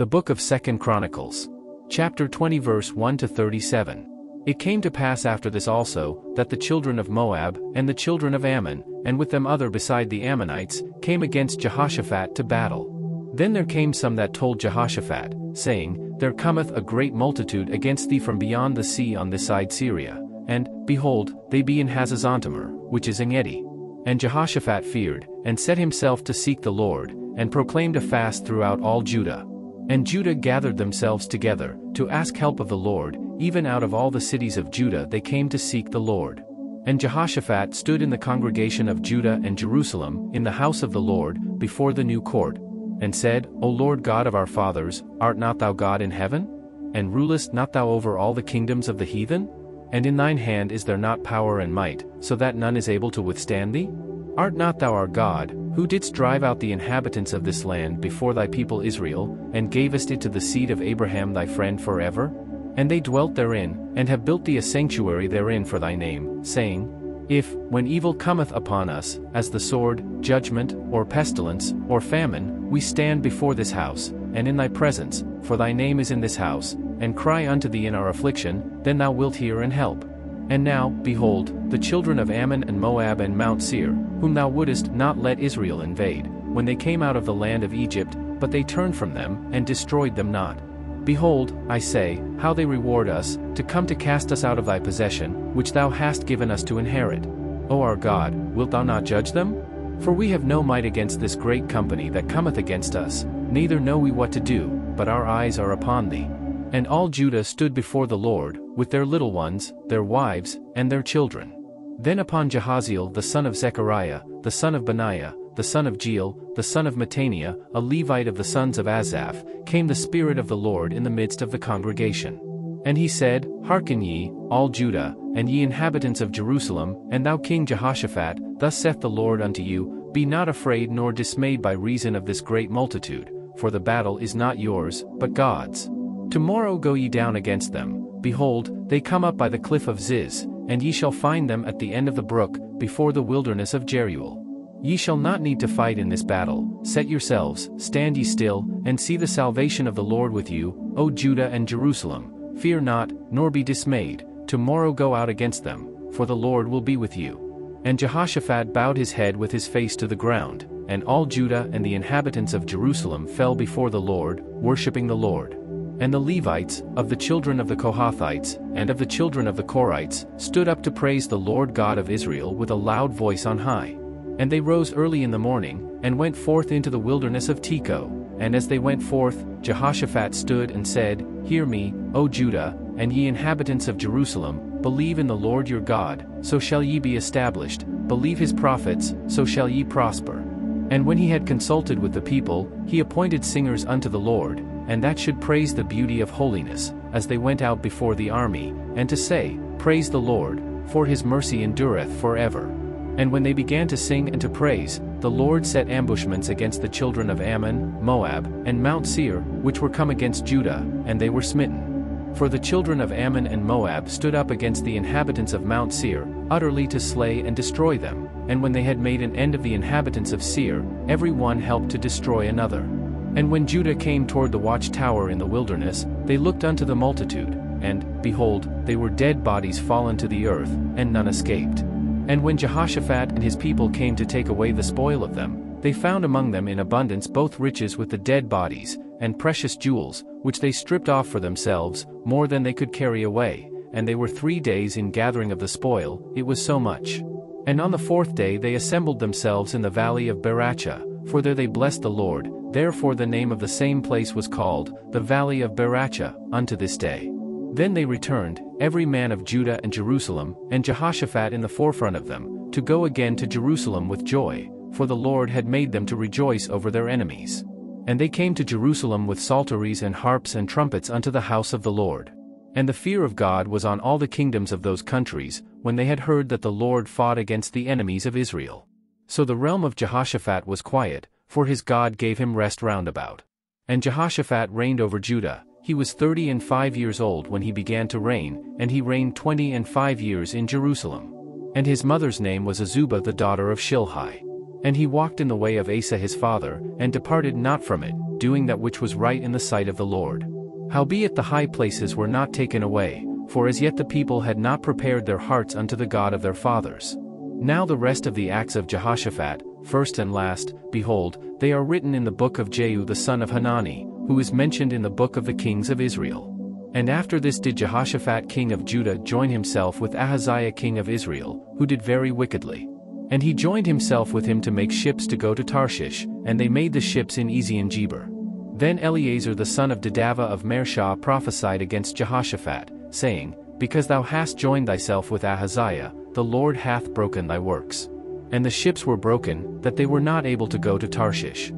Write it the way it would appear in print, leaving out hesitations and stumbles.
The Book of 2 Chronicles. Chapter 20 verse 1-37. It came to pass after this also, that the children of Moab, and the children of Ammon, and with them other beside the Ammonites, came against Jehoshaphat to battle. Then there came some that told Jehoshaphat, saying, There cometh a great multitude against thee from beyond the sea on this side Syria, and, behold, they be in Hazazon-tamar, which is Engedi. And Jehoshaphat feared, and set himself to seek the Lord, and proclaimed a fast throughout all Judah. And Judah gathered themselves together, to ask help of the Lord, even out of all the cities of Judah they came to seek the Lord. And Jehoshaphat stood in the congregation of Judah and Jerusalem, in the house of the Lord, before the new court, and said, O Lord God of our fathers, art not thou God in heaven? And rulest not thou over all the kingdoms of the heathen? And in thine hand is there not power and might, so that none is able to withstand thee? Art not thou our God, who didst drive out the inhabitants of this land before thy people Israel, and gavest it to the seed of Abraham thy friend forever? And they dwelt therein, and have built thee a sanctuary therein for thy name, saying, If, when evil cometh upon us, as the sword, judgment, or pestilence, or famine, we stand before this house, and in thy presence, for thy name is in this house, and cry unto thee in our affliction, then thou wilt hear and help. And now, behold, the children of Ammon and Moab and Mount Seir, whom thou wouldest not let Israel invade, when they came out of the land of Egypt, but they turned from them, and destroyed them not. Behold, I say, how they reward us, to come to cast us out of thy possession, which thou hast given us to inherit. O our God, wilt thou not judge them? For we have no might against this great company that cometh against us, neither know we what to do, but our eyes are upon thee. And all Judah stood before the Lord, with their little ones, their wives, and their children. Then upon Jehaziel the son of Zechariah, the son of Benaiah, the son of Jeel, the son of Mataniah, a Levite of the sons of Asaph, came the Spirit of the Lord in the midst of the congregation. And he said, Hearken ye, all Judah, and ye inhabitants of Jerusalem, and thou King Jehoshaphat, thus saith the Lord unto you, Be not afraid nor dismayed by reason of this great multitude, for the battle is not yours, but God's. Tomorrow go ye down against them, behold, they come up by the cliff of Ziz, and ye shall find them at the end of the brook, before the wilderness of Jeruel. Ye shall not need to fight in this battle, set yourselves, stand ye still, and see the salvation of the Lord with you, O Judah and Jerusalem, fear not, nor be dismayed, tomorrow go out against them, for the Lord will be with you. And Jehoshaphat bowed his head with his face to the ground, and all Judah and the inhabitants of Jerusalem fell before the Lord, worshipping the Lord. And the Levites, of the children of the Kohathites, and of the children of the Korites, stood up to praise the Lord God of Israel with a loud voice on high. And they rose early in the morning, and went forth into the wilderness of Tekoa. And as they went forth, Jehoshaphat stood and said, Hear me, O Judah, and ye inhabitants of Jerusalem, believe in the Lord your God, so shall ye be established, believe his prophets, so shall ye prosper. And when he had consulted with the people, he appointed singers unto the Lord, and that should praise the beauty of holiness, as they went out before the army, and to say, Praise the Lord, for his mercy endureth forever. And when they began to sing and to praise, the Lord set ambushments against the children of Ammon, Moab, and Mount Seir, which were come against Judah, and they were smitten. For the children of Ammon and Moab stood up against the inhabitants of Mount Seir, utterly to slay and destroy them, and when they had made an end of the inhabitants of Seir, every one helped to destroy another. And when Judah came toward the watchtower in the wilderness, they looked unto the multitude, and, behold, they were dead bodies fallen to the earth, and none escaped. And when Jehoshaphat and his people came to take away the spoil of them, they found among them in abundance both riches with the dead bodies, and precious jewels, which they stripped off for themselves, more than they could carry away, and they were 3 days in gathering of the spoil, it was so much. And on the 4th day they assembled themselves in the valley of Berachah, for there they blessed the Lord. Therefore the name of the same place was called, the Valley of Berachah, unto this day. Then they returned, every man of Judah and Jerusalem, and Jehoshaphat in the forefront of them, to go again to Jerusalem with joy, for the Lord had made them to rejoice over their enemies. And they came to Jerusalem with psalteries and harps and trumpets unto the house of the Lord. And the fear of God was on all the kingdoms of those countries, when they had heard that the Lord fought against the enemies of Israel. So the realm of Jehoshaphat was quiet, for his God gave him rest round about. And Jehoshaphat reigned over Judah, he was 35 years old when he began to reign, and he reigned 25 years in Jerusalem. And his mother's name was Azubah the daughter of Shilhai. And he walked in the way of Asa his father, and departed not from it, doing that which was right in the sight of the Lord. Howbeit the high places were not taken away, for as yet the people had not prepared their hearts unto the God of their fathers. Now the rest of the acts of Jehoshaphat, first and last, behold, they are written in the book of Jehu the son of Hanani, who is mentioned in the book of the kings of Israel. And after this did Jehoshaphat king of Judah join himself with Ahaziah king of Israel, who did very wickedly. And he joined himself with him to make ships to go to Tarshish, and they made the ships in Ezion-Geber. Then Eliezer the son of Dadava of Mershah prophesied against Jehoshaphat, saying, Because thou hast joined thyself with Ahaziah, the Lord hath broken thy works. And the ships were broken, that they were not able to go to Tarshish.